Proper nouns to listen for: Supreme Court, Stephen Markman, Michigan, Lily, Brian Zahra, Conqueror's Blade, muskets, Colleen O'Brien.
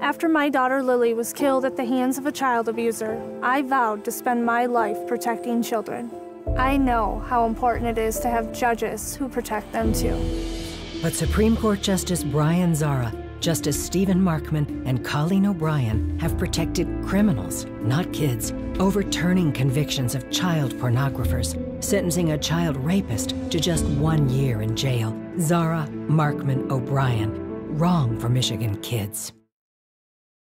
After my daughter Lily was killed at the hands of a child abuser, I vowed to spend my life protecting children. I know how important it is to have judges who protect them too. But Supreme Court Justice Brian Zahra, Justice Stephen Markman, and Colleen O'Brien have protected criminals, not kids, overturning convictions of child pornographers, sentencing a child rapist to just 1 year in jail. Zahra, Markman, O'Brien, wrong for Michigan kids.